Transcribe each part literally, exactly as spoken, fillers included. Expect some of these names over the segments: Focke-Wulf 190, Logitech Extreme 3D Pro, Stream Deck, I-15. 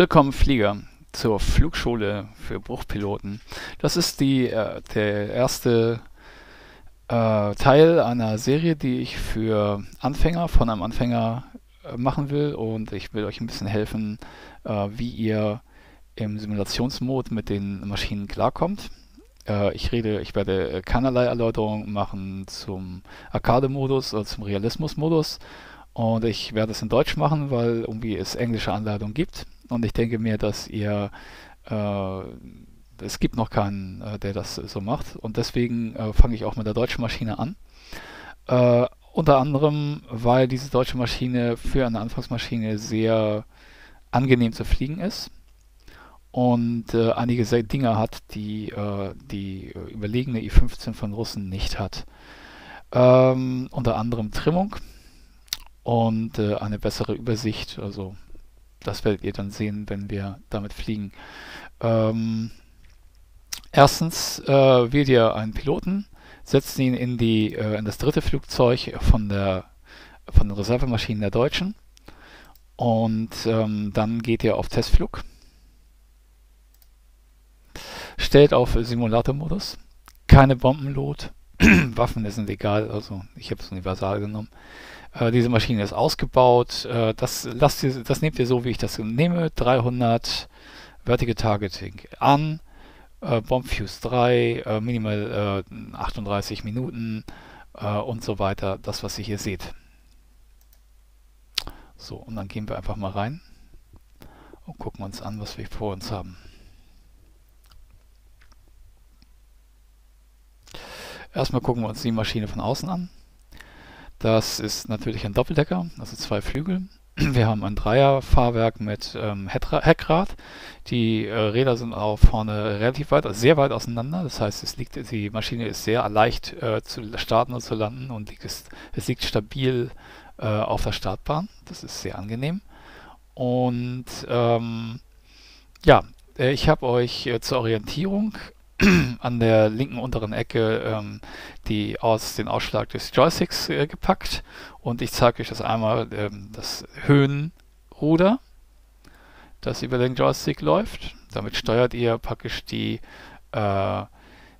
Willkommen Flieger zur Flugschule für Bruchpiloten. Das ist die, äh, der erste äh, Teil einer Serie, die ich für Anfänger, von einem Anfänger äh, machen will, und ich will euch ein bisschen helfen, äh, wie ihr im Simulationsmodus mit den Maschinen klarkommt. Äh, ich rede, ich werde keinerlei Erläuterungen machen zum Arcade-Modus oder zum Realismus-Modus, und ich werde es in Deutsch machen, weil irgendwie es englische Anleitungen gibt. Und ich denke mir, dass ihr, äh, es gibt noch keinen, äh, der das so macht. Und deswegen äh, fange ich auch mit der deutschen Maschine an. Äh, unter anderem, weil diese deutsche Maschine für eine Anfangsmaschine sehr angenehm zu fliegen ist und äh, einige Dinge hat, die äh, die überlegene I fünfzehn von Russen nicht hat. Ähm, unter anderem Trimmung und äh, eine bessere Übersicht, also das werdet ihr dann sehen, wenn wir damit fliegen. Ähm, erstens äh, wählt ihr einen Piloten, setzt ihn in, die, äh, in das dritte Flugzeug von, der, von den Reservemaschinen der Deutschen, und ähm, dann geht ihr auf Testflug, stellt auf Simulator-Modus, keine Bombenlot, Waffen sind egal, also ich habe es universal genommen. Äh, diese Maschine ist ausgebaut, äh, das, lasst ihr, das nehmt ihr so, wie ich das nehme, dreihundert Vertical Targeting an, äh, Bomb Fuse drei, äh, minimal äh, achtunddreißig Minuten äh, und so weiter, das was ihr hier seht. So, und dann gehen wir einfach mal rein und gucken uns an, was wir vor uns haben. Erstmal gucken wir uns die Maschine von außen an. Das ist natürlich ein Doppeldecker, also zwei Flügel. Wir haben ein Dreier-Fahrwerk mit ähm, Heckrad. Die äh, Räder sind auch vorne relativ weit, also sehr weit auseinander. Das heißt, es liegt, die Maschine ist sehr leicht äh, zu starten und zu landen, und liegt, es, es liegt stabil äh, auf der Startbahn. Das ist sehr angenehm. Und ähm, ja, ich habe euch äh, zur Orientierung an der linken unteren Ecke ähm, die aus den Ausschlag des Joysticks äh, gepackt, und ich zeige euch das einmal, ähm, das Höhenruder, das über den Joystick läuft. Damit steuert ihr praktisch die äh,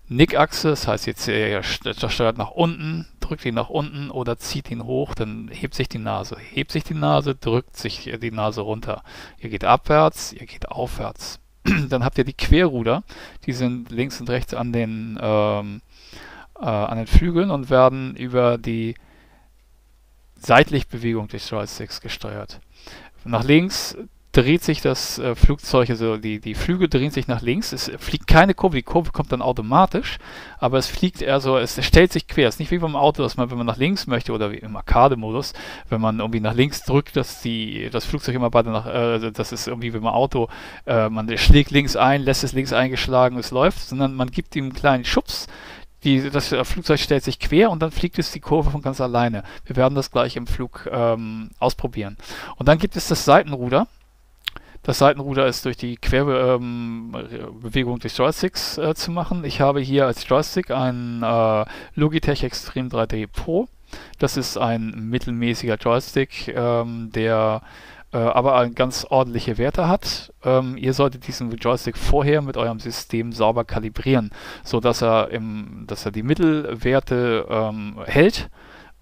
Nickachse, das heißt, jetzt ihr steuert nach unten, drückt ihn nach unten oder zieht ihn hoch, dann hebt sich die Nase, hebt sich die Nase, drückt sich die Nase runter. Ihr geht abwärts, ihr geht aufwärts. Dann habt ihr die Querruder, die sind links und rechts an den, ähm, äh, an den Flügeln und werden über die Seitlichbewegung des Joysticks gesteuert. Nach links dreht sich das äh, Flugzeug, also die, die Flügel drehen sich nach links, es fliegt keine Kurve, die Kurve kommt dann automatisch, aber es fliegt eher so, es stellt sich quer. Es ist nicht wie beim Auto, dass man, wenn man nach links möchte, oder wie im Arcade-Modus, wenn man irgendwie nach links drückt, dass die, das Flugzeug immer weiter nach, äh, das ist irgendwie wie beim Auto, äh, man schlägt links ein, lässt es links eingeschlagen, es läuft, sondern man gibt ihm einen kleinen Schubs, die, das Flugzeug stellt sich quer, und dann fliegt es die Kurve von ganz alleine. Wir werden das gleich im Flug ähm, ausprobieren. Und dann gibt es das Seitenruder. Das Seitenruder ist durch die Querbewegung ähm, des Joysticks äh, zu machen. Ich habe hier als Joystick einen äh, Logitech Extreme drei D Pro. Das ist ein mittelmäßiger Joystick, ähm, der äh, aber ganz ordentliche Werte hat. Ähm, ihr solltet diesen Joystick vorher mit eurem System sauber kalibrieren, sodass er, im, dass er die Mittelwerte ähm, hält,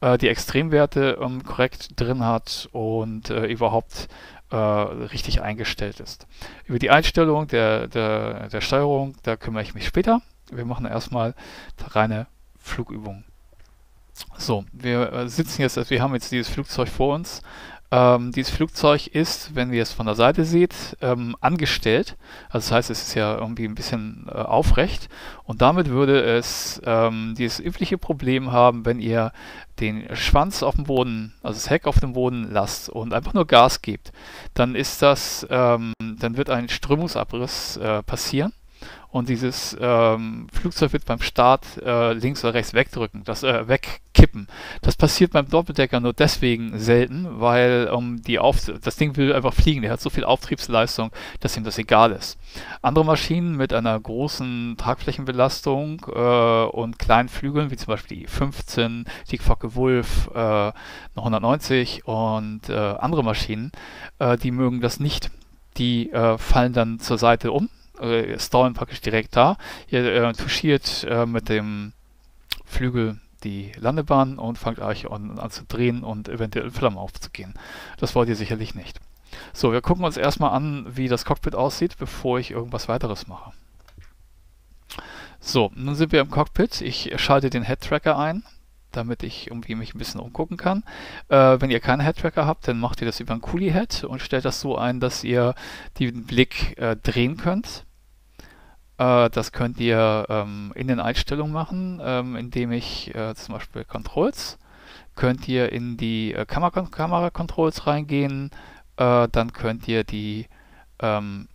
äh, die Extremwerte ähm, korrekt drin hat und äh, überhaupt richtig eingestellt ist. Über die Einstellung der, der, der Steuerung, da kümmere ich mich später. Wir machen erstmal reine Flugübungen. So, wir sitzen jetzt, also wir haben jetzt dieses Flugzeug vor uns. Ähm, dieses Flugzeug ist, wenn ihr es von der Seite seht, ähm, angestellt. Also das heißt, es ist ja irgendwie ein bisschen äh, aufrecht. Und damit würde es ähm, dieses übliche Problem haben, wenn ihr den Schwanz auf dem Boden, also das Heck auf dem Boden lasst und einfach nur Gas gebt. Dann ist das, ähm, dann wird ein Strömungsabriss äh, passieren. Und dieses ähm, Flugzeug wird beim Start äh, links oder rechts wegdrücken, das äh, wegkippen. Das passiert beim Doppeldecker nur deswegen selten, weil um, die Auf das Ding will einfach fliegen. Der hat so viel Auftriebsleistung, dass ihm das egal ist. Andere Maschinen mit einer großen Tragflächenbelastung äh, und kleinen Flügeln, wie zum Beispiel die I fünfzehn, die Focke-Wulf äh, hundertneunzig und äh, andere Maschinen, äh, die mögen das nicht. die äh, fallen dann zur Seite um, äh, stallen praktisch direkt da. Ihr äh, touchiert äh, mit dem Flügel die Landebahn und fangt euch an, an zu drehen und eventuell in Flammen aufzugehen. Das wollt ihr sicherlich nicht. So, wir gucken uns erstmal an, wie das Cockpit aussieht, bevor ich irgendwas weiteres mache. So, nun sind wir im Cockpit. Ich schalte den Head-Tracker ein, damit ich irgendwie mich ein bisschen umgucken kann. Äh, wenn ihr keinen Head-Tracker habt, dann macht ihr das über einen Coolie-Head und stellt das so ein, dass ihr den Blick äh, drehen könnt. Äh, das könnt ihr ähm, in den Einstellungen machen, ähm, indem ich äh, zum Beispiel Controls, könnt ihr in die äh, Kam Kamera-Controls reingehen, äh, dann könnt ihr die ähm,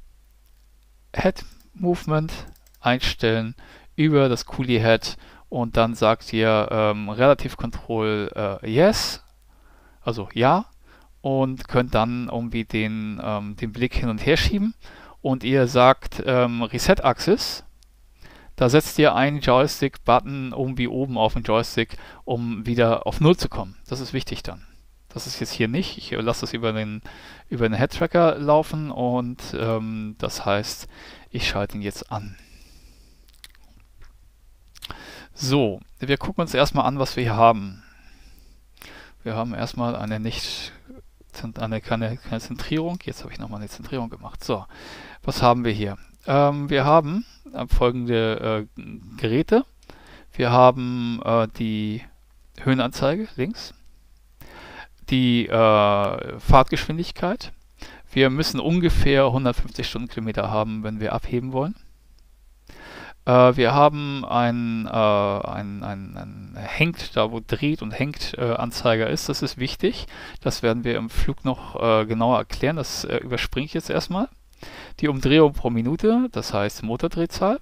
Head-Movement einstellen über das Coolie-Head und dann sagt ihr ähm, Relative Control äh, Yes, also Ja, und könnt dann irgendwie den, ähm, den Blick hin und her schieben und ihr sagt ähm, Reset Axis, da setzt ihr einen Joystick-Button irgendwie oben auf den Joystick, um wieder auf null zu kommen. Das ist wichtig dann. Das ist jetzt hier nicht, ich lasse das über den, über den Head-Tracker laufen und ähm, das heißt, ich schalte ihn jetzt an. So, wir gucken uns erstmal an, was wir hier haben. Wir haben erstmal eine nicht eine, keine, keine Zentrierung. Jetzt habe ich nochmal eine Zentrierung gemacht. So, was haben wir hier? Ähm, wir haben folgende äh, Geräte. Wir haben äh, die Höhenanzeige links, die äh, Fahrtgeschwindigkeit. Wir müssen ungefähr hundertfünfzig Stundenkilometer haben, wenn wir abheben wollen. Uh, wir haben ein, uh, ein, ein, ein hängt, da wo dreht und hängt uh, Anzeiger ist, das ist wichtig. Das werden wir im Flug noch uh, genauer erklären, das uh, überspringe ich jetzt erstmal. Die Umdrehung pro Minute, das heißt Motordrehzahl.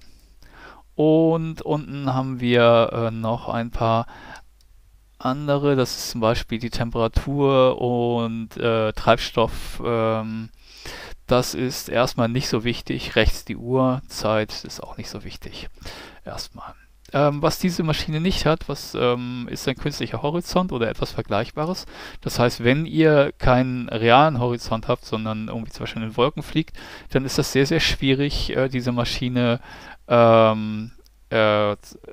Und unten haben wir uh, noch ein paar andere, das ist zum Beispiel die Temperatur und uh, Treibstoff. Uh, Das ist erstmal nicht so wichtig. Rechts die Uhrzeit ist auch nicht so wichtig. Erstmal. Ähm, was diese Maschine nicht hat, was ähm, ist ein künstlicher Horizont oder etwas Vergleichbares. Das heißt, wenn ihr keinen realen Horizont habt, sondern irgendwie zum Beispiel in den Wolken fliegt, dann ist das sehr, sehr schwierig, äh, diese Maschine ähm, äh,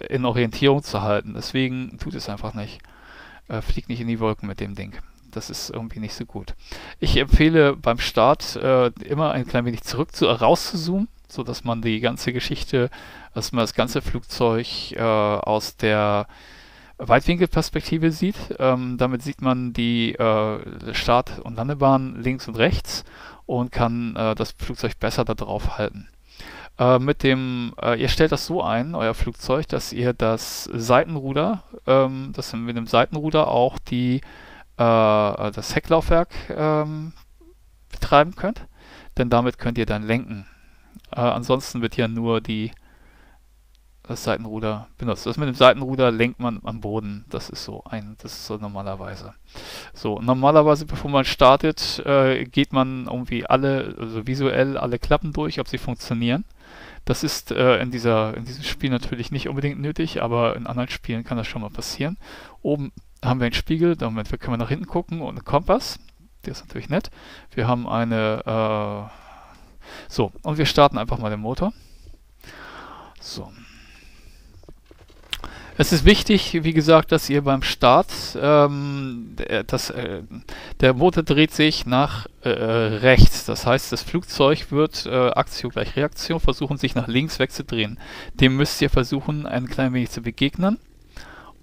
in Orientierung zu halten. Deswegen tut es einfach nicht. Äh, fliegt nicht in die Wolken mit dem Ding. Das ist irgendwie nicht so gut. Ich empfehle beim Start äh, immer ein klein wenig zurück zu, rauszuzoomen, sodass man die ganze Geschichte, dass man das ganze Flugzeug äh, aus der Weitwinkelperspektive sieht. Ähm, damit sieht man die äh, Start- und Landebahn links und rechts und kann äh, das Flugzeug besser da drauf halten. Äh, mit dem, äh, ihr stellt das so ein, euer Flugzeug, dass ihr das Seitenruder, ähm, dass mit dem Seitenruder auch die das Hecklaufwerk ähm, betreiben könnt, denn damit könnt ihr dann lenken. Äh, ansonsten wird ja nur die, das Seitenruder benutzt. Das mit dem Seitenruder lenkt man am Boden. Das ist so ein, das ist so normalerweise. So, normalerweise, bevor man startet, äh, geht man irgendwie alle, also visuell alle Klappen durch, ob sie funktionieren. Das ist äh, in, dieser, in diesem Spiel natürlich nicht unbedingt nötig, aber in anderen Spielen kann das schon mal passieren. Oben haben wir einen Spiegel, damit können wir nach hinten gucken und einen Kompass. Der ist natürlich nett. Wir haben eine... Äh, so, und wir starten einfach mal den Motor. So. Es ist wichtig, wie gesagt, dass ihr beim Start... Ähm, das, äh, der Motor dreht sich nach äh, rechts. Das heißt, das Flugzeug wird äh, Aktion gleich Reaktion versuchen, sich nach links wegzudrehen. Dem müsst ihr versuchen, ein klein wenig zu begegnen.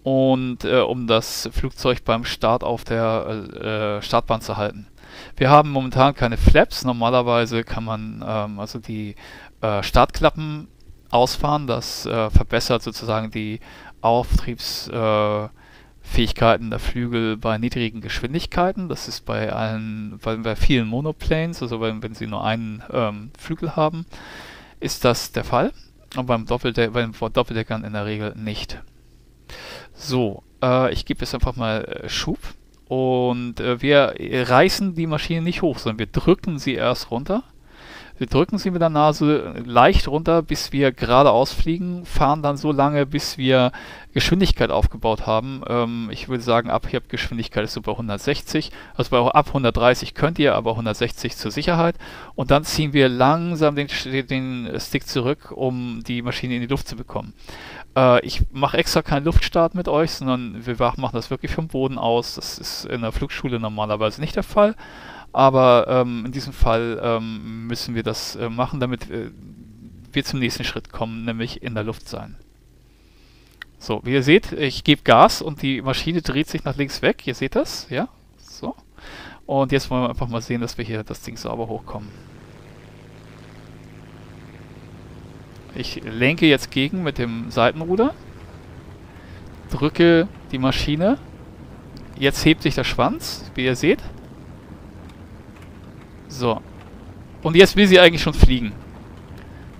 Und äh, um das Flugzeug beim Start auf der äh, Startbahn zu halten. Wir haben momentan keine Flaps, normalerweise kann man ähm, also die äh, Startklappen ausfahren, das äh, verbessert sozusagen die Auftriebsfähigkeiten äh, der Flügel bei niedrigen Geschwindigkeiten. Das ist bei allen, bei, bei vielen Monoplanes, also wenn, wenn sie nur einen ähm, Flügel haben, ist das der Fall. Und beim Doppeldeck, bei den Doppeldeckern in der Regel nicht. So, äh, ich gebe jetzt einfach mal äh, Schub und äh, wir reißen die Maschine nicht hoch, sondern wir drücken sie erst runter. Wir drücken sie mit der Nase leicht runter, bis wir geradeaus fliegen, fahren dann so lange, bis wir Geschwindigkeit aufgebaut haben. Ähm, ich würde sagen, ab hier Geschwindigkeit ist so bei hundertsechzig, also bei, ab hundertdreißig könnt ihr, aber hundertsechzig zur Sicherheit. Und dann ziehen wir langsam den, den Stick zurück, um die Maschine in die Luft zu bekommen. Äh, ich mache extra keinen Luftstart mit euch, sondern wir machen das wirklich vom Boden aus. Das ist in der Flugschule normalerweise nicht der Fall. Aber ähm, in diesem Fall ähm, müssen wir das äh, machen, damit äh, wir zum nächsten Schritt kommen, nämlich in der Luft sein. So, wie ihr seht, ich gebe Gas und die Maschine dreht sich nach links weg. Ihr seht das, ja? So. Und jetzt wollen wir einfach mal sehen, dass wir hier das Ding sauber hochkommen. Ich lenke jetzt gegen mit dem Seitenruder, drücke die Maschine. Jetzt hebt sich der Schwanz, wie ihr seht. So, und jetzt will sie eigentlich schon fliegen.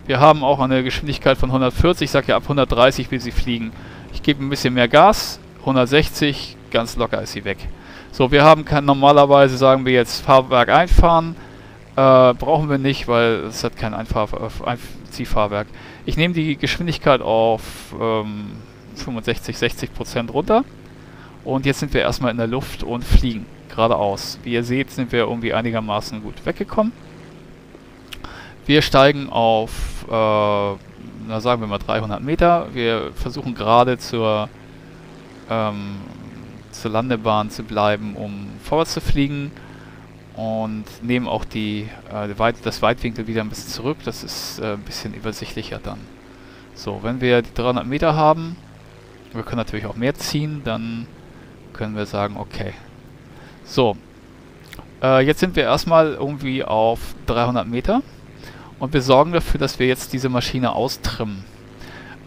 Wir haben auch eine Geschwindigkeit von hundertvierzig, ich sage ja, ab hundertdreißig will sie fliegen. Ich gebe ein bisschen mehr Gas, hundertsechzig, ganz locker ist sie weg. So, wir haben kein, normalerweise sagen wir jetzt Fahrwerk einfahren, äh, brauchen wir nicht, weil es hat kein Einfahr, Einziehfahrwerk. Ich nehme die Geschwindigkeit auf ähm, fünfundsechzig, sechzig Prozent runter und jetzt sind wir erstmal in der Luft und fliegen. Geradeaus. Wie ihr seht, sind wir irgendwie einigermaßen gut weggekommen. Wir steigen auf, äh, na sagen wir mal dreihundert Meter. Wir versuchen gerade zur, ähm, zur Landebahn zu bleiben, um vorwärts zu fliegen. Und nehmen auch die, äh, weit, das Weitwinkel wieder ein bisschen zurück. Das ist äh, ein bisschen übersichtlicher dann. So, wenn wir die dreihundert Meter haben, wir können natürlich auch mehr ziehen, dann können wir sagen, okay. So, äh, jetzt sind wir erstmal irgendwie auf dreihundert Meter und wir sorgen dafür, dass wir jetzt diese Maschine austrimmen.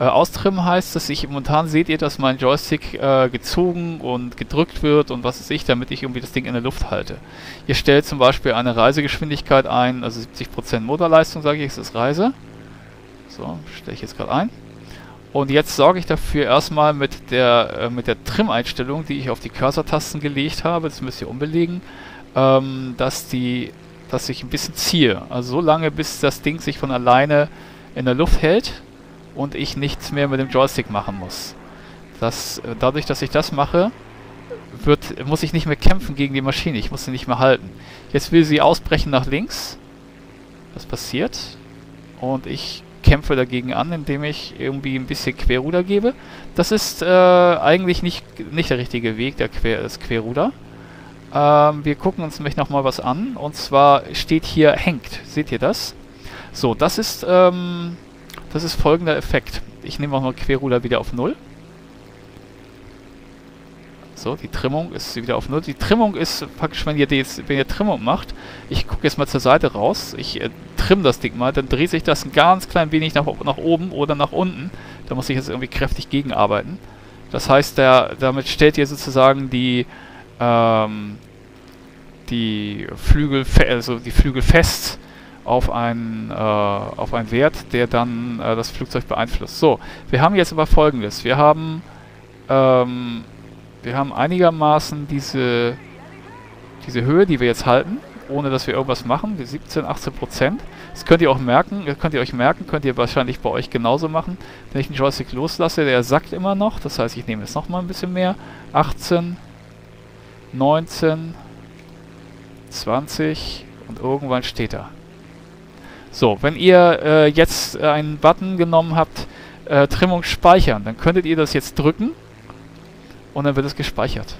Äh, austrimmen heißt, dass ich, momentan seht ihr, dass mein Joystick äh, gezogen und gedrückt wird und was weiß ich, damit ich irgendwie das Ding in der Luft halte. Ihr stellt zum Beispiel eine Reisegeschwindigkeit ein, also siebzig Prozent Motorleistung, sage ich, ist das Reise. So, stelle ich jetzt gerade ein. Und jetzt sorge ich dafür erstmal mit der äh, mit der Trim-Einstellung, die ich auf die Cursor-Tasten gelegt habe, das müsst ihr umbelegen, ähm, dass die, dass ich ein bisschen ziehe. Also so lange, bis das Ding sich von alleine in der Luft hält und ich nichts mehr mit dem Joystick machen muss. Das, äh, dadurch, dass ich das mache, wird, muss ich nicht mehr kämpfen gegen die Maschine. Ich muss sie nicht mehr halten. Jetzt will sie ausbrechen nach links. Das passiert. Und ich kämpfe dagegen an, indem ich irgendwie ein bisschen Querruder gebe. Das ist äh, eigentlich nicht, nicht der richtige Weg, der Quer, das Querruder. Ähm, wir gucken uns nämlich nochmal was an. Und zwar steht hier hängt. Seht ihr das? So, das ist, ähm, das ist folgender Effekt. Ich nehme auch mal Querruder wieder auf null. So, die Trimmung ist wieder auf null. Die Trimmung ist praktisch, wenn ihr, die jetzt, wenn ihr Trimmung macht, ich gucke jetzt mal zur Seite raus, ich äh, trimme das Ding mal, dann dreht sich das ein ganz klein wenig nach, nach oben oder nach unten. Da muss ich jetzt irgendwie kräftig gegenarbeiten. Das heißt, der, damit stellt ihr sozusagen die, ähm, die, Flügel also die Flügel fest auf einen, äh, auf einen Wert, der dann äh, das Flugzeug beeinflusst. So, wir haben jetzt aber Folgendes. Wir haben... Ähm, Wir haben einigermaßen diese, diese Höhe, die wir jetzt halten, ohne dass wir irgendwas machen, die siebzehn, achtzehn Prozent. Das könnt ihr auch merken, könnt ihr euch merken, könnt ihr wahrscheinlich bei euch genauso machen. Wenn ich den Joystick loslasse, der sackt immer noch, das heißt, ich nehme jetzt nochmal ein bisschen mehr. achtzehn, neunzehn, zwanzig und irgendwann steht er. So, wenn ihr äh, jetzt einen Button genommen habt, äh, Trimmung speichern, dann könntet ihr das jetzt drücken. Und dann wird es gespeichert.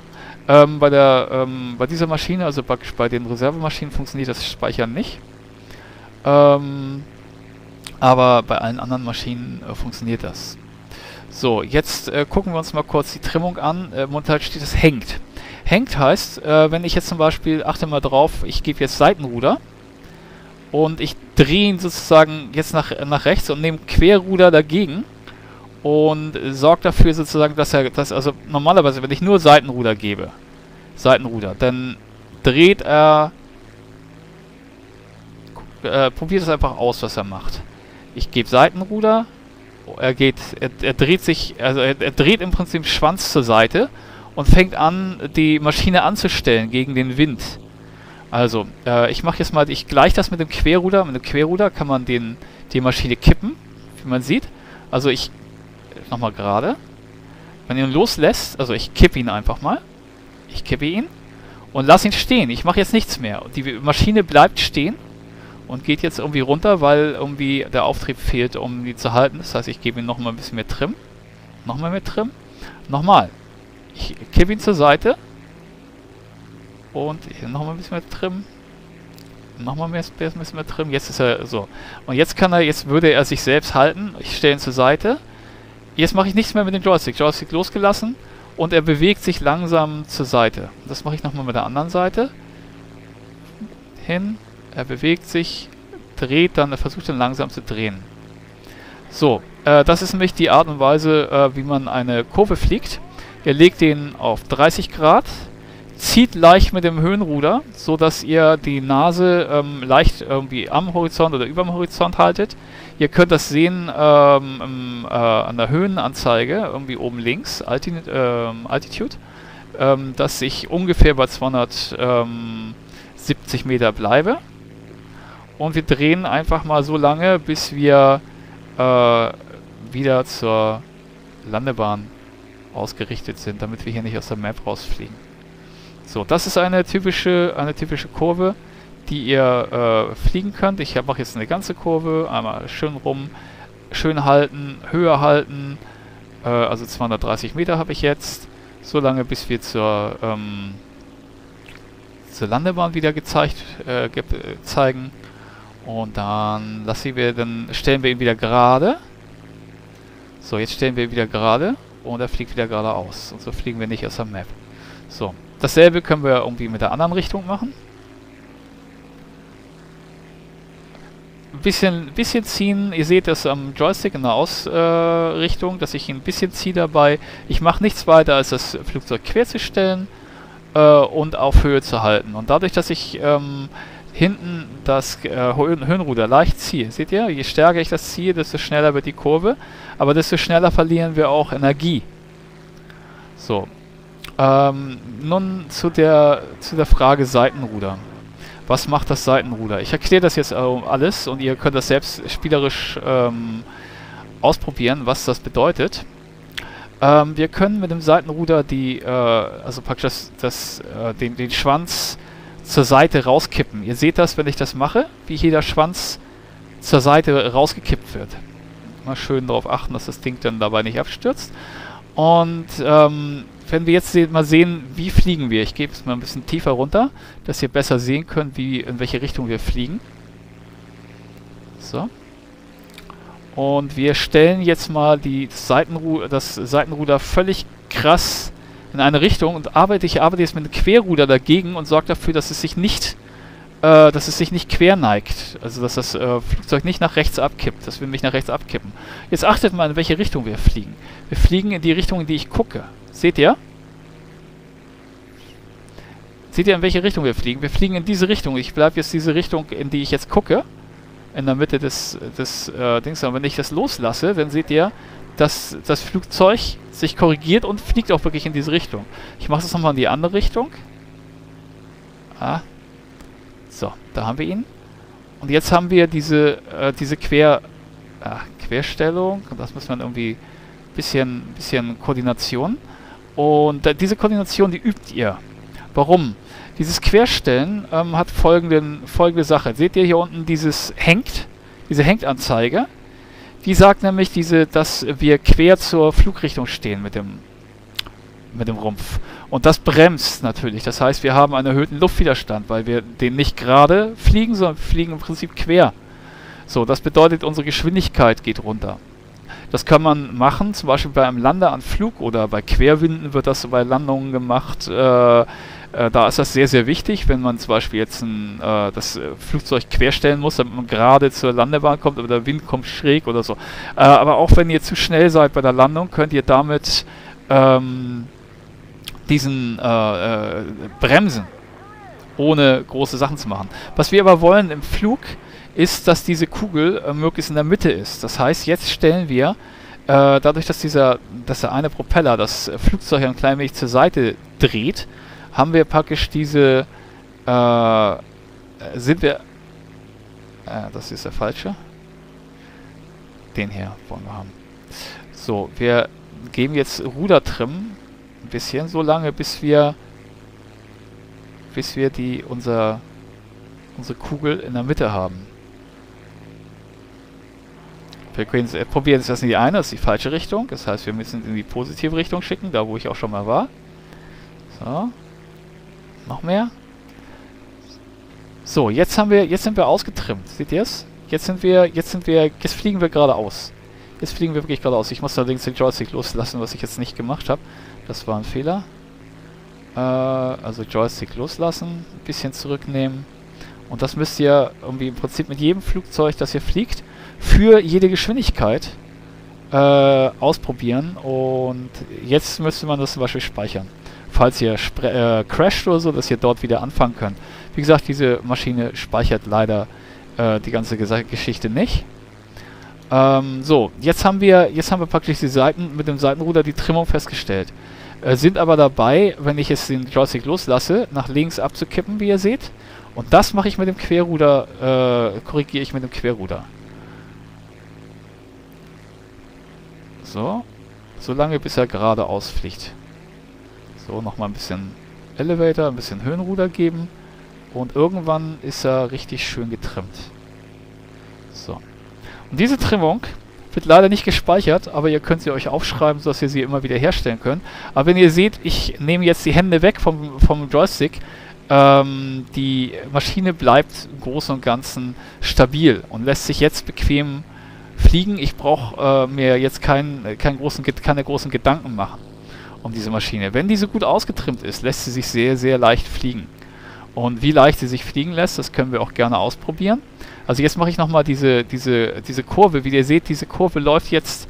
Ähm, bei, der, ähm, bei dieser Maschine, also bei den Reservemaschinen, funktioniert das Speichern nicht. Ähm, aber bei allen anderen Maschinen äh, funktioniert das. So, jetzt äh, gucken wir uns mal kurz die Trimmung an. Äh, momentan steht es hängt. Hängt heißt, äh, wenn ich jetzt zum Beispiel, achte mal drauf, ich gebe jetzt Seitenruder und ich drehe ihn sozusagen jetzt nach, nach rechts und nehme Querruder dagegen. Und sorgt dafür sozusagen, dass er, dass also normalerweise, wenn ich nur Seitenruder gebe, Seitenruder, dann dreht er, äh, probiert es einfach aus, was er macht. Ich gebe Seitenruder, er geht, er, er dreht sich, also er, er dreht im Prinzip Schwanz zur Seite und fängt an, die Maschine anzustellen gegen den Wind. Also, äh, ich mache jetzt mal, ich gleiche das mit dem Querruder. Mit dem Querruder kann man den, die Maschine kippen, wie man sieht. Also ich, nochmal gerade. Wenn ihr ihn loslässt, also ich kippe ihn einfach mal. Ich kippe ihn und lasse ihn stehen. Ich mache jetzt nichts mehr. Die Maschine bleibt stehen und geht jetzt irgendwie runter, weil irgendwie der Auftrieb fehlt, um die zu halten. Das heißt, ich gebe ihm nochmal ein bisschen mehr Trim. Nochmal mehr Trim. Nochmal. Ich kippe ihn zur Seite. Und nochmal ein bisschen mehr Trim. Nochmal ein bisschen mehr Trim. Jetzt ist er so. Und jetzt kann er, jetzt würde er sich selbst halten. Ich stelle ihn zur Seite. Jetzt mache ich nichts mehr mit dem Joystick. Joystick losgelassen. Und er bewegt sich langsam zur Seite. Das mache ich nochmal mit der anderen Seite. Hin. Er bewegt sich. Dreht dann. Er versucht dann langsam zu drehen. So. Äh, das ist nämlich die Art und Weise, äh, wie man eine Kurve fliegt. Ihr legt den auf dreißig Grad. Zieht leicht mit dem Höhenruder, so dass ihr die Nase ähm, leicht irgendwie am Horizont oder über dem Horizont haltet. Ihr könnt das sehen ähm, äh, an der Höhenanzeige, irgendwie oben links, Alti ähm, Altitude, ähm, dass ich ungefähr bei zweihundertsiebzig Meter bleibe. Und wir drehen einfach mal so lange, bis wir äh, wieder zur Landebahn ausgerichtet sind, damit wir hier nicht aus der Map rausfliegen. So, das ist eine typische, eine typische Kurve, die ihr äh, fliegen könnt. Ich mache jetzt eine ganze Kurve, einmal schön rum, schön halten, höher halten. Äh, also zweihundertdreißig Meter habe ich jetzt, so lange bis wir zur, ähm, zur Landebahn wieder gezeigt äh, ge äh, zeigen. Und dann lassen wir, dann stellen wir ihn wieder gerade. So, jetzt stellen wir ihn wieder gerade und er fliegt wieder geradeaus. Und so fliegen wir nicht aus der Map. So. Dasselbe können wir irgendwie mit der anderen Richtung machen. Ein bisschen, bisschen ziehen. Ihr seht das am Joystick in der Ausrichtung, äh, dass ich ihn ein bisschen ziehe dabei. Ich mache nichts weiter, als das Flugzeug quer zu stellen äh, und auf Höhe zu halten. Und dadurch, dass ich ähm, hinten das äh, Höhenruder leicht ziehe, seht ihr, je stärker ich das ziehe, desto schneller wird die Kurve. Aber desto schneller verlieren wir auch Energie. So. Ähm, nun zu der, zu der Frage Seitenruder. Was macht das Seitenruder? Ich erkläre das jetzt alles und ihr könnt das selbst spielerisch ähm, ausprobieren, was das bedeutet. Ähm, wir können mit dem Seitenruder die, äh, also praktisch das, das, äh, den, den Schwanz zur Seite rauskippen. Ihr seht das, wenn ich das mache, wie hier der Schwanz zur Seite rausgekippt wird. Mal schön darauf achten, dass das Ding dann dabei nicht abstürzt. Und ähm, wenn wir jetzt mal sehen, wie fliegen wir. Ich gebe es mal ein bisschen tiefer runter, dass ihr besser sehen könnt, wie, in welche Richtung wir fliegen. So. Und wir stellen jetzt mal die Seitenru das Seitenruder völlig krass in eine Richtung und arbeite, ich arbeite jetzt mit einem Querruder dagegen und sorge dafür, dass es sich nicht, äh, dass es sich nicht quer neigt. Also dass das äh, Flugzeug nicht nach rechts abkippt. Das will mich nach rechts abkippen. Jetzt achtet mal, in welche Richtung wir fliegen. Wir fliegen in die Richtung, in die ich gucke. Seht ihr? Seht ihr, in welche Richtung wir fliegen? Wir fliegen in diese Richtung. Ich bleibe jetzt diese Richtung, in die ich jetzt gucke. In der Mitte des, des äh, Dings. Und wenn ich das loslasse, dann seht ihr, dass das Flugzeug sich korrigiert und fliegt auch wirklich in diese Richtung. Ich mache das nochmal in die andere Richtung. Ah. So, da haben wir ihn. Und jetzt haben wir diese, äh, diese Quer, ah, Querstellung. Das muss man irgendwie... Bisschen, bisschen Koordination. Und da, diese Koordination, die übt ihr. Warum? Dieses Querstellen ähm, hat folgenden, folgende Sache. Seht ihr hier unten dieses Hängt, diese Hängt-Anzeige? Die sagt nämlich, diese, dass wir quer zur Flugrichtung stehen mit dem, mit dem Rumpf. Und das bremst natürlich. Das heißt, wir haben einen erhöhten Luftwiderstand, weil wir den nicht gerade fliegen, sondern wir fliegen im Prinzip quer. So, das bedeutet, unsere Geschwindigkeit geht runter. Das kann man machen, zum Beispiel bei einem Landeanflug oder bei Querwinden wird das bei Landungen gemacht. Äh, äh, da ist das sehr, sehr wichtig, wenn man zum Beispiel jetzt ein, äh, das Flugzeug querstellen muss, damit man gerade zur Landebahn kommt, aber der Wind kommt schräg oder so. Äh, aber auch wenn ihr zu schnell seid bei der Landung, könnt ihr damit ähm, diesen äh, äh, bremsen, ohne große Sachen zu machen. Was wir aber wollen im Flug ist, dass diese Kugel äh, möglichst in der Mitte ist. Das heißt, jetzt stellen wir, äh, dadurch, dass dieser, dass der eine Propeller das Flugzeug ein klein wenig zur Seite dreht, haben wir praktisch diese, äh, äh, sind wir... Äh, das ist der falsche. Den hier wollen wir haben. So, wir geben jetzt Rudertrim ein bisschen, so lange, bis wir bis wir die unser unsere Kugel in der Mitte haben. Wir können, äh, probieren jetzt das in die eine, das ist die falsche Richtung. Das heißt, wir müssen in die positive Richtung schicken, da wo ich auch schon mal war. So. Noch mehr. So, jetzt haben wir, jetzt sind wir ausgetrimmt. Seht ihr es? Jetzt sind wir, jetzt sind wir, jetzt fliegen wir geradeaus. Jetzt fliegen wir wirklich geradeaus. Ich muss allerdings den Joystick loslassen, was ich jetzt nicht gemacht habe. Das war ein Fehler. Äh, also Joystick loslassen, ein bisschen zurücknehmen. Und das müsst ihr irgendwie im Prinzip mit jedem Flugzeug, das ihr fliegt, für jede Geschwindigkeit äh, ausprobieren. Und jetzt müsste man das zum Beispiel speichern. Falls ihr äh, crasht oder so, dass ihr dort wieder anfangen könnt. Wie gesagt, diese Maschine speichert leider äh, die ganze Geschichte nicht. Ähm, so, jetzt haben wir jetzt haben wir praktisch die Seiten mit dem Seitenruder die Trimmung festgestellt. Äh, sind aber dabei, wenn ich jetzt den Joystick loslasse, nach links abzukippen, wie ihr seht. Und das mache ich mit dem Querruder, äh, korrigiere ich mit dem Querruder. So, solange bis er geradeaus fliegt. So, nochmal ein bisschen Elevator, ein bisschen Höhenruder geben. Und irgendwann ist er richtig schön getrimmt. So. Und diese Trimmung wird leider nicht gespeichert, aber ihr könnt sie euch aufschreiben, sodass ihr sie immer wieder herstellen könnt. Aber wenn ihr seht, ich nehme jetzt die Hände weg vom, vom Joystick, ähm, die Maschine bleibt im Großen und Ganzen stabil und lässt sich jetzt bequem fliegen. Ich brauche äh, mir jetzt kein, kein großen, keine großen Gedanken machen um diese Maschine. Wenn diese gut ausgetrimmt ist, lässt sie sich sehr, sehr leicht fliegen. Und wie leicht sie sich fliegen lässt, das können wir auch gerne ausprobieren. Also jetzt mache ich nochmal diese, diese, diese Kurve. Wie ihr seht, diese Kurve läuft jetzt,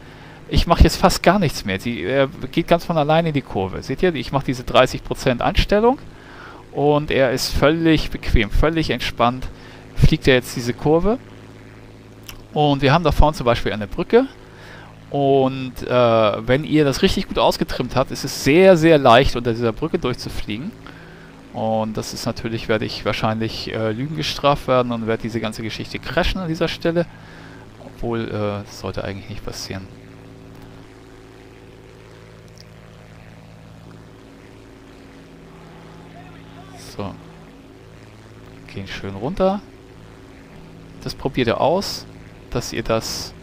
ich mache jetzt fast gar nichts mehr. Die äh, geht ganz von alleine in die Kurve. Seht ihr, ich mache diese dreißig Prozent Einstellung und er ist völlig bequem, völlig entspannt, fliegt er jetzt diese Kurve. Und wir haben da vorne zum Beispiel eine Brücke. Und äh, wenn ihr das richtig gut ausgetrimmt habt, ist es sehr, sehr leicht, unter dieser Brücke durchzufliegen. Und das ist natürlich, werde ich wahrscheinlich äh, Lügen gestraft werden und werde diese ganze Geschichte crashen an dieser Stelle. Obwohl, äh, das sollte eigentlich nicht passieren. So. Gehen schön runter. Das probiert ihr aus, dass ihr das...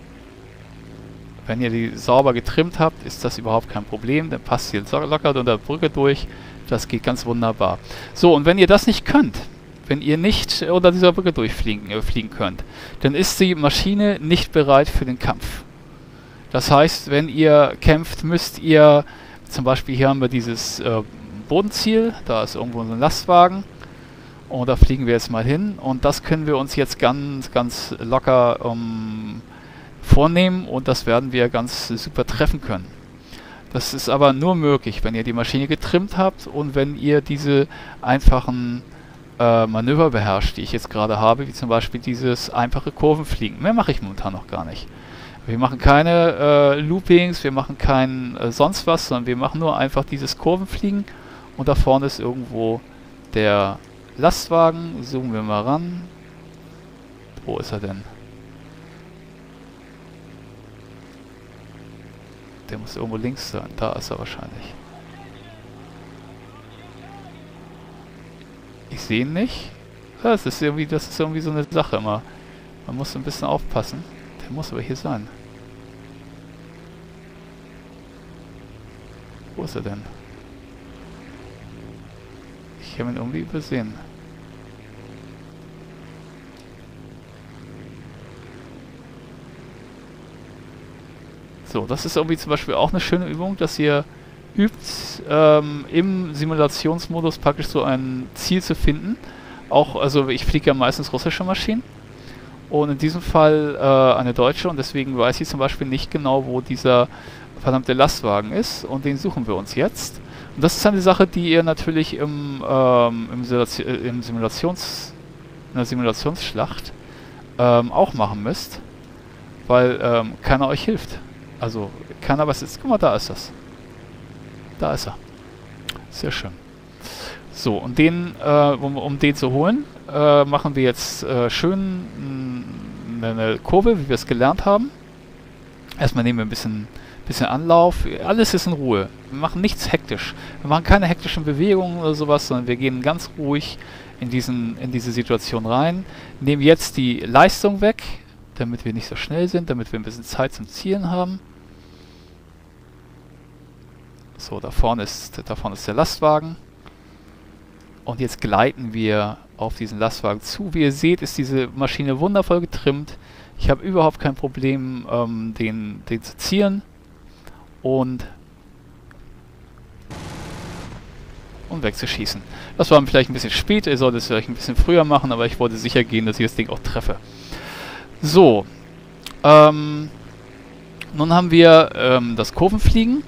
Wenn ihr die sauber getrimmt habt, ist das überhaupt kein Problem. Dann passt ihr locker unter der Brücke durch. Das geht ganz wunderbar. So, und wenn ihr das nicht könnt, wenn ihr nicht unter dieser Brücke durchfliegen äh, fliegen könnt, dann ist die Maschine nicht bereit für den Kampf. Das heißt, wenn ihr kämpft, müsst ihr, zum Beispiel hier haben wir dieses äh, Bodenziel, da ist irgendwo so ein Lastwagen. Und da fliegen wir jetzt mal hin. Und das können wir uns jetzt ganz, ganz locker ähm, vornehmen und das werden wir ganz super treffen können. Das ist aber nur möglich, wenn ihr die Maschine getrimmt habt und wenn ihr diese einfachen äh, Manöver beherrscht, die ich jetzt gerade habe, wie zum Beispiel dieses einfache Kurvenfliegen. Mehr mache ich momentan noch gar nicht. Wir machen keine äh, Loopings, wir machen kein äh, sonst was, sondern wir machen nur einfach dieses Kurvenfliegen und da vorne ist irgendwo der Lastwagen. Zoomen wir mal ran. Wo ist er denn? Der muss irgendwo links sein. Da ist er wahrscheinlich. Ich sehe ihn nicht. Das ist irgendwie, das ist irgendwie so eine Sache immer. Man muss ein bisschen aufpassen. Der muss aber hier sein. Wo ist er denn? Ich habe ihn irgendwie übersehen. So, das ist irgendwie zum Beispiel auch eine schöne Übung, dass ihr übt, ähm, im Simulationsmodus praktisch so ein Ziel zu finden. Auch, also ich fliege ja meistens russische Maschinen und in diesem Fall äh, eine deutsche und deswegen weiß ich zum Beispiel nicht genau, wo dieser verdammte Lastwagen ist und den suchen wir uns jetzt. Und das ist eine Sache, die ihr natürlich im, ähm, im Simulation, äh, im Simulations, in der Simulationsschlacht ähm, auch machen müsst, weil ähm, keiner euch hilft. Also, keiner was jetzt. Guck mal, da ist das. Da ist er. Sehr schön. So, und den, äh, um, um den zu holen, äh, machen wir jetzt äh, schön eine Kurve, wie wir es gelernt haben. Erstmal nehmen wir ein bisschen, bisschen Anlauf. Alles ist in Ruhe. Wir machen nichts hektisch. Wir machen keine hektischen Bewegungen oder sowas, sondern wir gehen ganz ruhig in, diesen, in diese Situation rein. Nehmen jetzt die Leistung weg, damit wir nicht so schnell sind, damit wir ein bisschen Zeit zum Zielen haben. So, da vorne ist, da vorne ist der Lastwagen. Und jetzt gleiten wir auf diesen Lastwagen zu. Wie ihr seht, ist diese Maschine wundervoll getrimmt. Ich habe überhaupt kein Problem, ähm, den, den zu zielen. Und, und wegzuschießen. Das war vielleicht ein bisschen spät. Ihr solltet es vielleicht ein bisschen früher machen, aber ich wollte sicher gehen, dass ich das Ding auch treffe. So. Ähm, nun haben wir ähm, das Kurvenfliegen,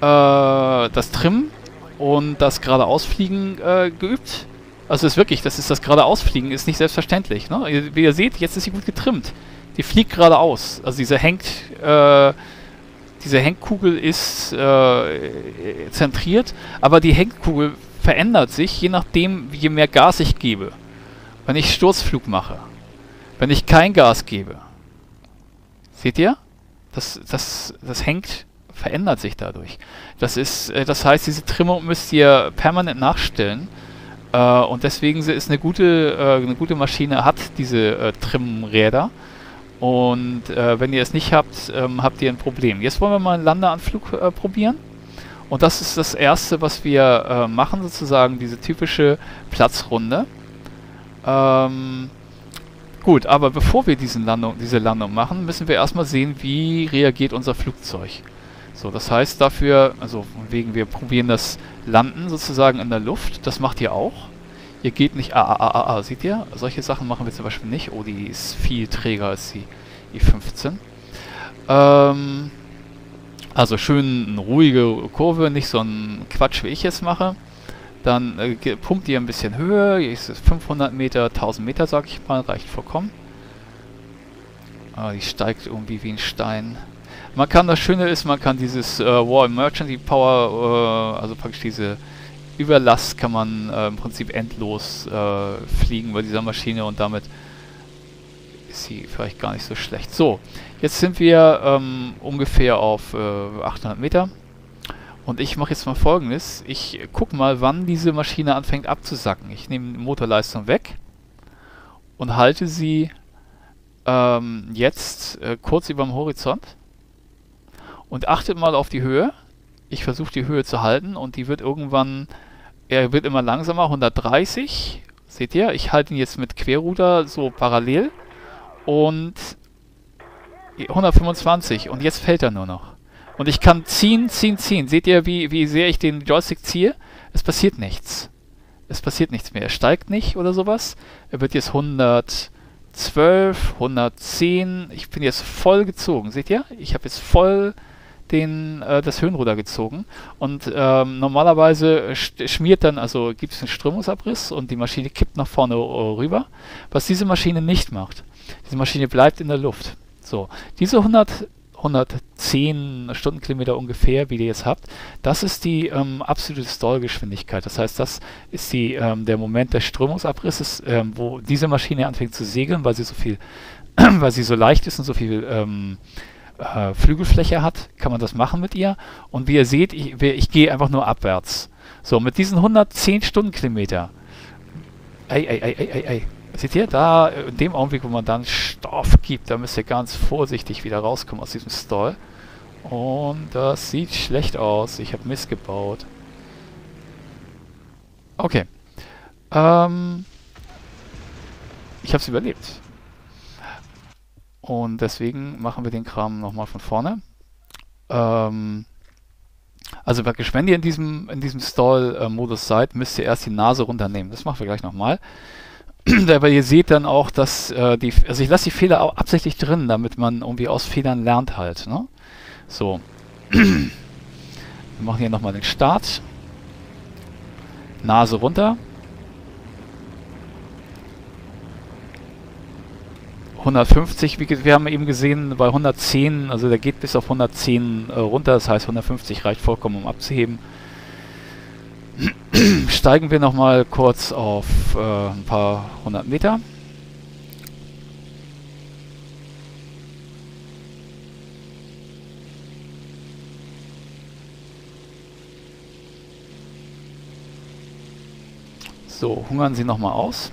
äh, das Trimmen und das Geradeausfliegen äh, geübt. Also ist wirklich, das ist das Geradeausfliegen ist nicht selbstverständlich. Ne? Wie ihr seht, jetzt ist sie gut getrimmt. Die fliegt geradeaus. Also diese hängt, äh, diese Henkkugel ist äh, zentriert, aber die Henkkugel verändert sich, je nachdem, je mehr Gas ich gebe. Wenn ich Sturzflug mache, wenn ich kein Gas gebe, seht ihr, das, das, das hängt, verändert sich dadurch. Das ist, äh, das heißt, diese Trimmung müsst ihr permanent nachstellen. Und deswegen ist eine gute, eine gute Maschine, hat diese Trimmräder. Und wenn ihr es nicht habt, habt ihr ein Problem. Jetzt wollen wir mal einen Landeanflug probieren. Und das ist das Erste, was wir machen, sozusagen diese typische Platzrunde. Ähm, gut, aber bevor wir diesen Landung, diese Landung machen, müssen wir erstmal sehen, wie reagiert unser Flugzeug. So, das heißt dafür, also von wegen wir probieren das Landen sozusagen in der Luft, das macht ihr auch. Ihr geht nicht, ah, ah, ah, ah, seht ihr? Solche Sachen machen wir zum Beispiel nicht. Oh, die ist viel träger als die I fünfzehn. Ähm, also schön eine ruhige Kurve, nicht so ein Quatsch, wie ich jetzt mache. Dann äh, pumpt ihr ein bisschen höher, hier ist es fünfhundert Meter, tausend Meter, sag ich mal, reicht vollkommen. Ah, die steigt irgendwie wie ein Stein. Man kann, das Schöne ist, man kann dieses äh, War Emergency, die Power, äh, also praktisch diese Überlast kann man äh, im Prinzip endlos äh, fliegen bei dieser Maschine und damit ist sie vielleicht gar nicht so schlecht. So, jetzt sind wir ähm, ungefähr auf äh, achthundert Meter und ich mache jetzt mal Folgendes. Ich gucke mal, wann diese Maschine anfängt abzusacken. Ich nehme die Motorleistung weg und halte sie ähm, jetzt äh, kurz über dem Horizont. Und achtet mal auf die Höhe. Ich versuche die Höhe zu halten und die wird irgendwann, er wird immer langsamer, hundertdreißig. Seht ihr, ich halte ihn jetzt mit Querruder so parallel und hundertfünfundzwanzig und jetzt fällt er nur noch. Und ich kann ziehen, ziehen, ziehen. Seht ihr, wie, wie sehr ich den Joystick ziehe? Es passiert nichts. Es passiert nichts mehr. Er steigt nicht oder sowas. Er wird jetzt hundert... hundertzwölf, hundertzehn, ich bin jetzt voll gezogen, seht ihr? Ich habe jetzt voll den, äh, das Höhenruder gezogen und ähm, normalerweise schmiert dann, also gibt es einen Strömungsabriss und die Maschine kippt nach vorne rüber, was diese Maschine nicht macht. Diese Maschine bleibt in der Luft. So, diese hundert, hundertzehn Stundenkilometer ungefähr, wie ihr jetzt habt, das ist die ähm, absolute Stallgeschwindigkeit. Das heißt, das ist die, ähm, der Moment des Strömungsabrisses, ähm, wo diese Maschine anfängt zu segeln, weil sie so viel, weil sie so leicht ist und so viel ähm, äh, Flügelfläche hat, kann man das machen mit ihr. Und wie ihr seht, ich, ich gehe einfach nur abwärts. So, mit diesen hundertzehn Stundenkilometer. Ei, ei, ei, ei, ei. Seht ihr, da in dem Augenblick, wo man dann Stoff gibt, da müsst ihr ganz vorsichtig wieder rauskommen aus diesem Stall. Und das sieht schlecht aus. Ich habe Mist gebaut. Okay. Ähm, ich habe es überlebt. Und deswegen machen wir den Kram nochmal von vorne. Ähm, also praktisch, wenn ihr in diesem, in diesem Stall-Modus seid, müsst ihr erst die Nase runternehmen. Das machen wir gleich nochmal. Aber ihr seht dann auch, dass äh, die, also ich lasse die Fehler auch absichtlich drin, damit man irgendwie aus Fehlern lernt halt, ne? So. Wir machen hier nochmal den Start. Nase runter. hundertfünfzig, wie wir haben eben gesehen, bei hundertzehn, also der geht bis auf hundertzehn äh, runter, das heißt hundertfünfzig reicht vollkommen, um abzuheben. Ähm, steigen wir nochmal kurz auf äh, ein paar hundert Meter. So, hungern Sie nochmal aus.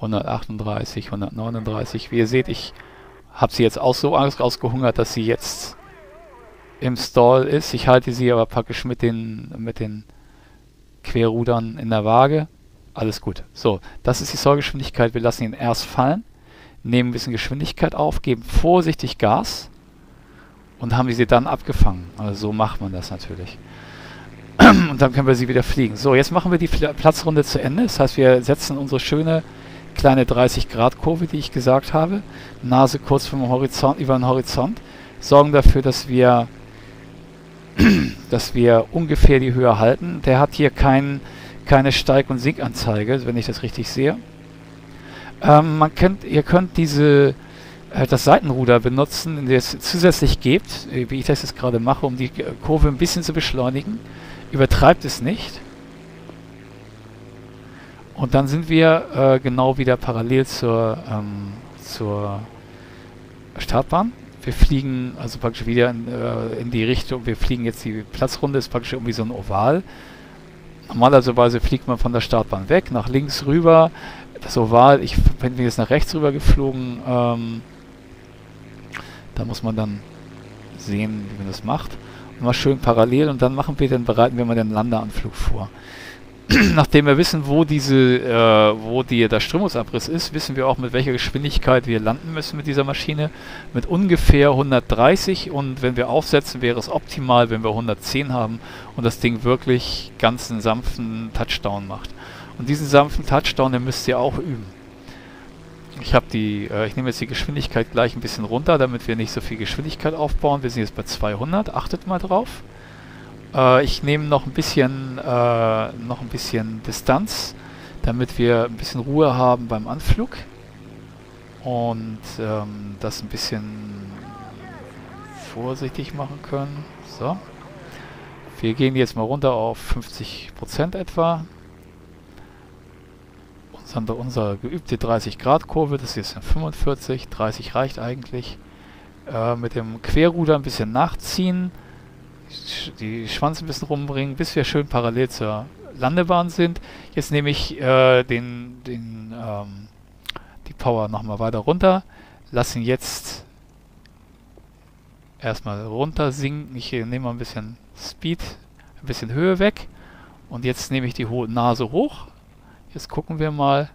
hundertachtunddreißig, hundertneununddreißig. Wie ihr seht, ich habe sie jetzt auch so ausgehungert, dass sie jetzt im Stall ist. Ich halte sie aber praktisch mit den, mit den Querrudern in der Waage. Alles gut. So, das ist die Sollgeschwindigkeit. Wir lassen ihn erst fallen, nehmen ein bisschen Geschwindigkeit auf, geben vorsichtig Gas und haben sie dann abgefangen. Also so macht man das natürlich. Und dann können wir sie wieder fliegen. So, jetzt machen wir die Platzrunde zu Ende. Das heißt, wir setzen unsere schöne kleine dreißig Grad Kurve, die ich gesagt habe, Nase kurz vom Horizont, über den Horizont, sorgen dafür, dass wir dass wir ungefähr die Höhe halten. Der hat hier kein, keine Steig- und Sinkanzeige, wenn ich das richtig sehe. Ähm, man könnt, ihr könnt diese, äh, das Seitenruder benutzen, das es zusätzlich gibt, wie ich das jetzt gerade mache, um die Kurve ein bisschen zu beschleunigen. Übertreibt es nicht. Und dann sind wir äh, genau wieder parallel zur, ähm, zur Startbahn. Wir fliegen also praktisch wieder in, äh, in die Richtung, wir fliegen jetzt die Platzrunde, ist praktisch irgendwie so ein Oval. Normalerweise fliegt man von der Startbahn weg, nach links rüber, das Oval, ich bin jetzt nach rechts rüber geflogen, ähm, da muss man dann sehen, wie man das macht. Immer schön parallel und dann machen wir, dann bereiten wir mal den Landeanflug vor. Nachdem wir wissen, wo diese, äh, wo die, der Strömungsabriss ist, wissen wir auch, mit welcher Geschwindigkeit wir landen müssen mit dieser Maschine. Mit ungefähr hundertdreißig, und wenn wir aufsetzen, wäre es optimal, wenn wir hundertzehn haben und das Ding wirklich ganz einen sanften Touchdown macht. Und diesen sanften Touchdown, den müsst ihr auch üben. Ich habe die, äh, ich nehme jetzt die Geschwindigkeit gleich ein bisschen runter, damit wir nicht so viel Geschwindigkeit aufbauen. Wir sind jetzt bei zweihundert, achtet mal drauf. Ich nehme noch ein bisschen äh, noch ein bisschen Distanz, damit wir ein bisschen Ruhe haben beim Anflug und ähm, das ein bisschen vorsichtig machen können. So, wir gehen jetzt mal runter auf fünfzig Prozent etwa. Unsere, unsere geübte dreißig Grad Kurve, das ist jetzt fünfundvierzig, dreißig reicht eigentlich. Äh, mit dem Querruder ein bisschen nachziehen, die Schwanz ein bisschen rumbringen, bis wir schön parallel zur Landebahn sind. Jetzt nehme ich äh, den, den, ähm, die Power nochmal weiter runter, lasse ihn jetzt erstmal runter sinken. Ich nehme mal ein bisschen Speed, ein bisschen Höhe weg und jetzt nehme ich die Ho- Nase hoch. Jetzt gucken wir mal,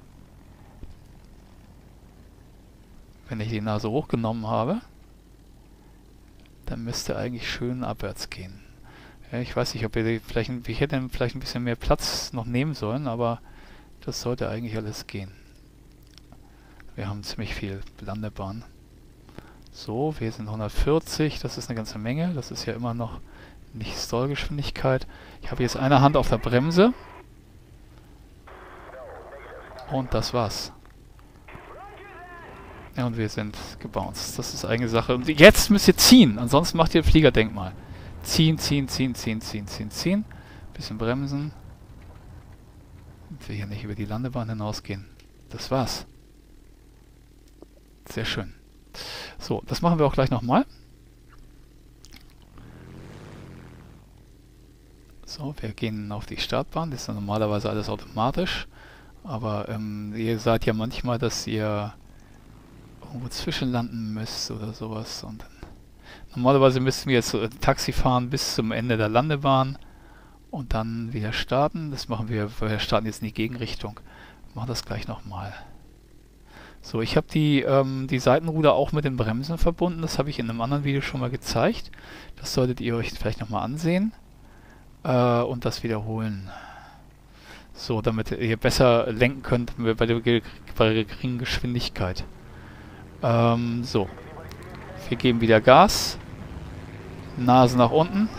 wenn ich die Nase hochgenommen habe, dann müsste eigentlich schön abwärts gehen. Ja, ich weiß nicht, ob ihr vielleicht, ich hätte vielleicht ein bisschen mehr Platz noch nehmen sollen, aber das sollte eigentlich alles gehen. Wir haben ziemlich viel Landebahn. So, wir sind hundertvierzig, das ist eine ganze Menge, das ist ja immer noch nicht Stallgeschwindigkeit. Ich habe jetzt eine Hand auf der Bremse. Und das war's. Ja, und wir sind gebounced. Das ist eine Sache. Und jetzt müsst ihr ziehen, ansonsten macht ihr Fliegerdenkmal. Ziehen, ziehen, ziehen, ziehen, ziehen, ziehen, ziehen. Bisschen bremsen. Und wir hier nicht über die Landebahn hinausgehen. Das war's. Sehr schön. So, das machen wir auch gleich nochmal. So, wir gehen auf die Startbahn. Das ist dann normalerweise alles automatisch. Aber ähm, ihr seid ja manchmal, dass ihr irgendwo zwischenlanden müsst oder sowas. Und dann normalerweise müssten wir jetzt äh, Taxi fahren bis zum Ende der Landebahn und dann wieder starten. Das machen wir, wir starten jetzt in die Gegenrichtung. Wir machen das gleich nochmal. So, ich habe die, ähm, die Seitenruder auch mit den Bremsen verbunden. Das habe ich in einem anderen Video schon mal gezeigt. Das solltet ihr euch vielleicht nochmal ansehen äh, und das wiederholen. So, damit ihr besser lenken könnt bei der, bei der geringen Geschwindigkeit. Ähm, so. Wir geben wieder Gas. Nase nach unten.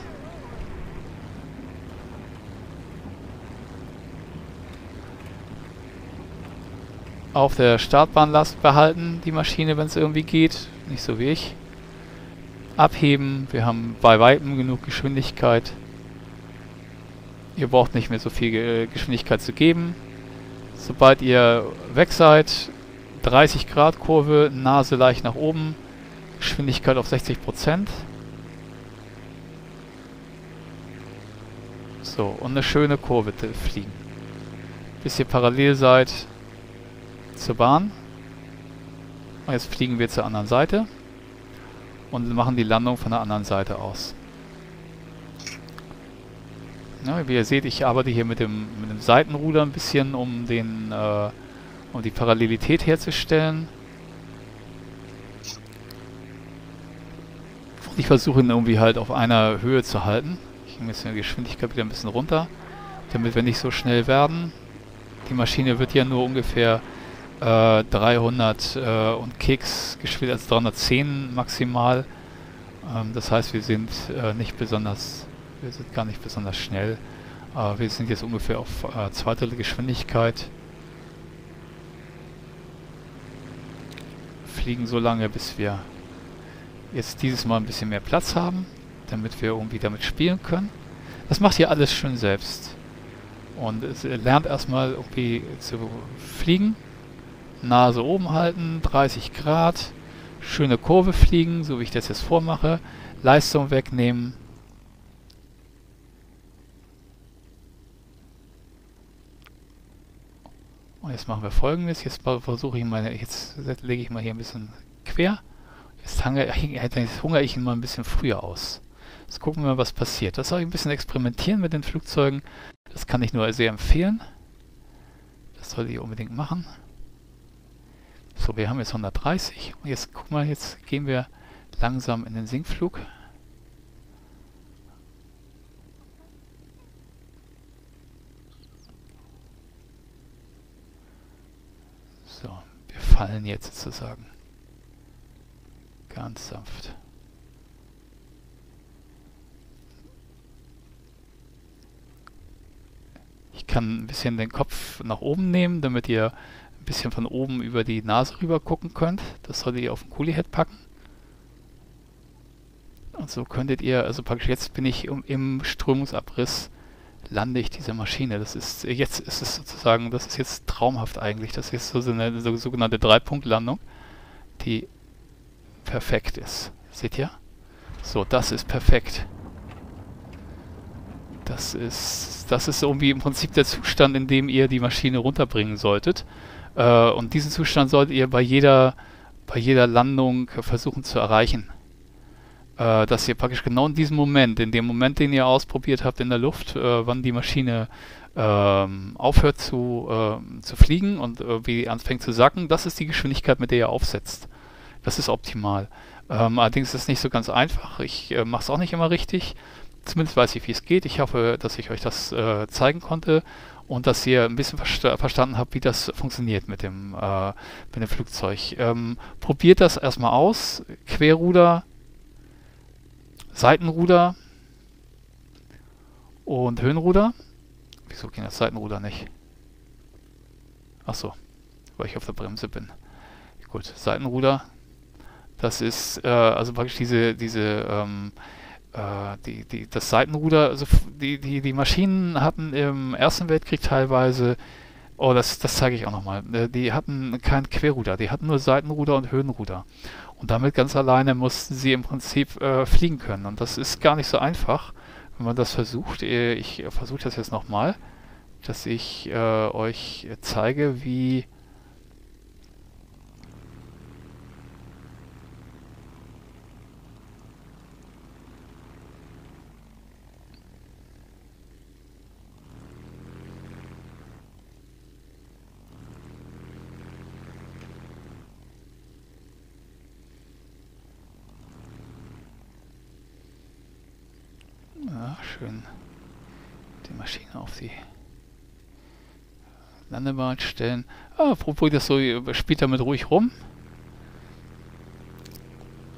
Auf der Startbahn behalten, die Maschine, wenn es irgendwie geht. nicht so wie ich. Abheben, wir haben bei weitem genug Geschwindigkeit. Ihr braucht nicht mehr so viel Geschwindigkeit zu geben. Sobald ihr weg seid, dreißig Grad Kurve, Nase leicht nach oben, Geschwindigkeit auf sechzig Prozent. So, und eine schöne Kurve fliegen. Bis ihr parallel seid zur Bahn. Und jetzt fliegen wir zur anderen Seite und machen die Landung von der anderen Seite aus. Ja, wie ihr seht, ich arbeite hier mit dem, mit dem Seitenruder ein bisschen, um, den, äh, um die Parallelität herzustellen. Und ich versuche ihn irgendwie halt auf einer Höhe zu halten. Ich nehme jetzt die Geschwindigkeit wieder ein bisschen runter, damit wir nicht so schnell werden. Die Maschine wird ja nur ungefähr äh, dreihundert äh, und Keks gespielt, als dreihundertzehn maximal. Ähm, das heißt, wir sind äh, nicht besonders... Wir sind gar nicht besonders schnell. Äh, wir sind jetzt ungefähr auf äh, zweite Geschwindigkeit. Fliegen so lange, bis wir jetzt dieses Mal ein bisschen mehr Platz haben, damit wir irgendwie damit spielen können. Das macht ihr alles schön selbst. Und es lernt erstmal irgendwie zu fliegen. Nase oben halten, dreißig Grad. Schöne Kurve fliegen, so wie ich das jetzt vormache. Leistung wegnehmen. Und jetzt machen wir Folgendes, jetzt versuche ich meine, jetzt lege ich mal hier ein bisschen quer, jetzt hungere hunger ich ihn mal ein bisschen früher aus. Jetzt gucken wir mal, was passiert. Das soll ich ein bisschen experimentieren mit den Flugzeugen, das kann ich nur sehr empfehlen. Das solltet ihr unbedingt machen. So, wir haben jetzt hundertdreißig und jetzt guck mal, jetzt gehen wir langsam in den Sinkflug. Fallen jetzt sozusagen. Ganz sanft. Ich kann ein bisschen den Kopf nach oben nehmen, damit ihr ein bisschen von oben über die Nase rüber gucken könnt. Das solltet ihr auf den Coolie-Head packen. Und so könntet ihr, also praktisch jetzt bin ich im Strömungsabriss, lande ich diese Maschine. Das ist, jetzt ist es sozusagen, das ist jetzt traumhaft eigentlich. Das ist so eine so, sogenannte Drei-Punkt-Landung, die perfekt ist. Seht ihr? So, das ist perfekt. Das ist, das ist irgendwie im Prinzip der Zustand, in dem ihr die Maschine runterbringen solltet. Äh, und diesen Zustand solltet ihr bei jeder, bei jeder Landung versuchen zu erreichen. Dass ihr praktisch genau in diesem Moment, in dem Moment, den ihr ausprobiert habt in der Luft, äh, wann die Maschine ähm, aufhört zu, äh, zu fliegen und äh, wie anfängt zu sacken, das ist die Geschwindigkeit, mit der ihr aufsetzt. Das ist optimal. Ähm, allerdings ist es nicht so ganz einfach. Ich äh, mache es auch nicht immer richtig. Zumindest weiß ich, wie es geht. Ich hoffe, dass ich euch das äh, zeigen konnte und dass ihr ein bisschen versta verstanden habt, wie das funktioniert mit dem, äh, mit dem Flugzeug. Ähm, probiert das erstmal aus. Querruder, Seitenruder und Höhenruder. Wieso ging das Seitenruder nicht? Achso, weil ich auf der Bremse bin. Gut, Seitenruder. Das ist äh, also praktisch diese, diese, ähm, äh, die, die, das Seitenruder. Also die, die, die Maschinen hatten im Ersten Weltkrieg teilweise, oh, das, das zeige ich auch nochmal, die hatten kein Querruder, die hatten nur Seitenruder und Höhenruder. Und damit ganz alleine mussten sie im Prinzip äh, fliegen können. Und das ist gar nicht so einfach, wenn man das versucht. Ich versuche das jetzt nochmal, dass ich äh, euch zeige, wie... Schön die Maschine auf die Landebahn stellen. Ah, probiert das so, spielt damit ruhig rum.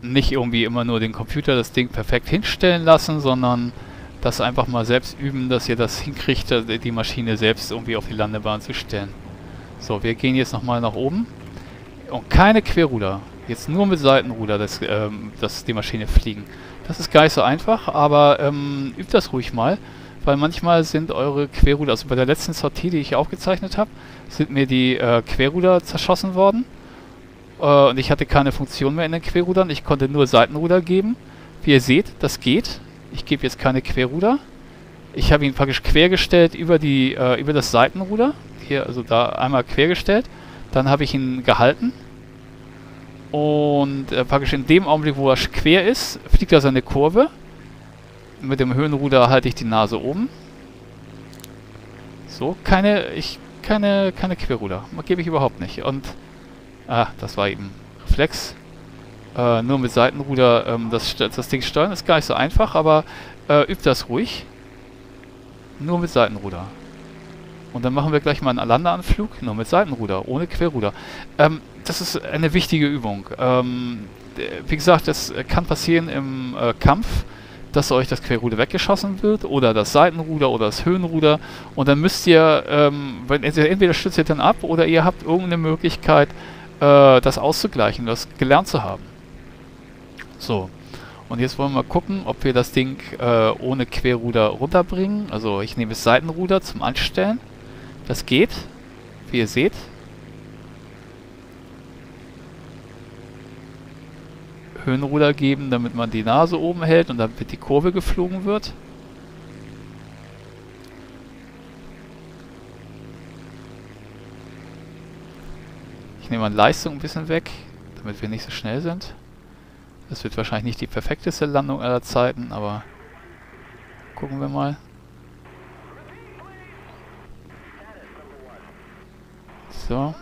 Nicht irgendwie immer nur den Computer das Ding perfekt hinstellen lassen, sondern das einfach mal selbst üben, dass ihr das hinkriegt, die Maschine selbst irgendwie auf die Landebahn zu stellen. So, wir gehen jetzt nochmal nach oben. Und keine Querruder. Jetzt nur mit Seitenruder, dass, ähm, dass die Maschine fliegen. Das ist gar nicht so einfach, aber ähm, übt das ruhig mal, weil manchmal sind eure Querruder, also bei der letzten Sortie, die ich aufgezeichnet habe, sind mir die äh, Querruder zerschossen worden. Äh, und ich hatte keine Funktion mehr in den Querrudern, ich konnte nur Seitenruder geben. Wie ihr seht, das geht. Ich gebe jetzt keine Querruder. Ich habe ihn praktisch quergestellt über, die, äh, über das Seitenruder. Hier, also da einmal quergestellt. Dann habe ich ihn gehalten. Und äh, praktisch in dem Augenblick, wo er quer ist, fliegt er seine Kurve. Mit dem Höhenruder halte ich die Nase oben. So, keine, ich, keine, keine Querruder. Gebe ich überhaupt nicht. Und, ah, das war eben Reflex. Äh, nur mit Seitenruder ähm, das, das Ding steuern ist gar nicht so einfach, aber äh, übt das ruhig. Nur mit Seitenruder. Und dann machen wir gleich mal einen Landeanflug, nur mit Seitenruder, ohne Querruder. Ähm, das ist eine wichtige Übung. Ähm, wie gesagt, das kann passieren im äh, Kampf, dass euch das Querruder weggeschossen wird oder das Seitenruder oder das Höhenruder. Und dann müsst ihr, ähm, wenn, entweder stützt ihr dann ab oder ihr habt irgendeine Möglichkeit, äh, das auszugleichen, das gelernt zu haben. So. Und jetzt wollen wir mal gucken, ob wir das Ding äh, ohne Querruder runterbringen. Also ich nehme das Seitenruder zum Anstellen. Das geht, wie ihr seht. Höhenruder geben, damit man die Nase oben hält und damit die Kurve geflogen wird. Ich nehme an Leistung ein bisschen weg, damit wir nicht so schnell sind. Das wird wahrscheinlich nicht die perfekteste Landung aller Zeiten, aber gucken wir mal. So.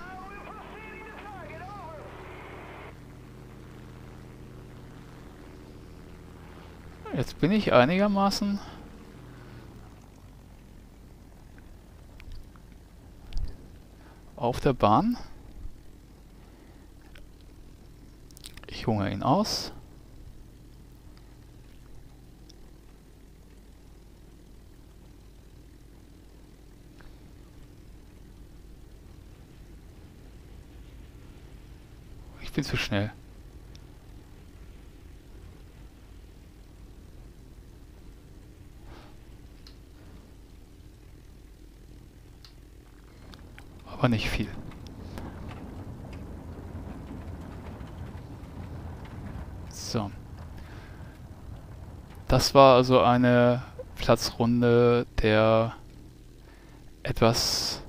Jetzt bin ich einigermaßen... auf der Bahn. Ich hungere ihn aus. Ich bin zu schnell. Aber nicht viel. So. Das war also eine Platzrunde der etwas...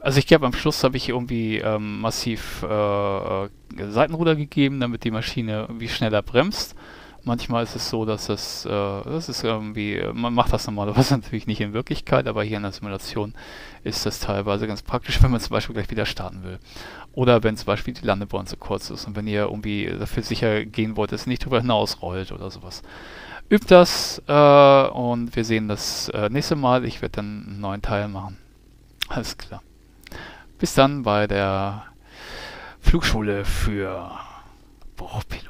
Also ich glaube, am Schluss habe ich irgendwie ähm, massiv äh, Seitenruder gegeben, damit die Maschine irgendwie schneller bremst. Manchmal ist es so, dass das, äh, das ist irgendwie, man macht das normalerweise natürlich nicht in Wirklichkeit, aber hier in der Simulation ist das teilweise ganz praktisch, wenn man zum Beispiel gleich wieder starten will. Oder wenn zum Beispiel die Landebahn zu kurz ist und wenn ihr irgendwie dafür sicher gehen wollt, dass ihr nicht drüber hinausrollt oder sowas. Übt das äh, und wir sehen das äh, nächste Mal. Ich werde dann einen neuen Teil machen. Alles klar. Bis dann bei der Flugschule für Bruchpiloten.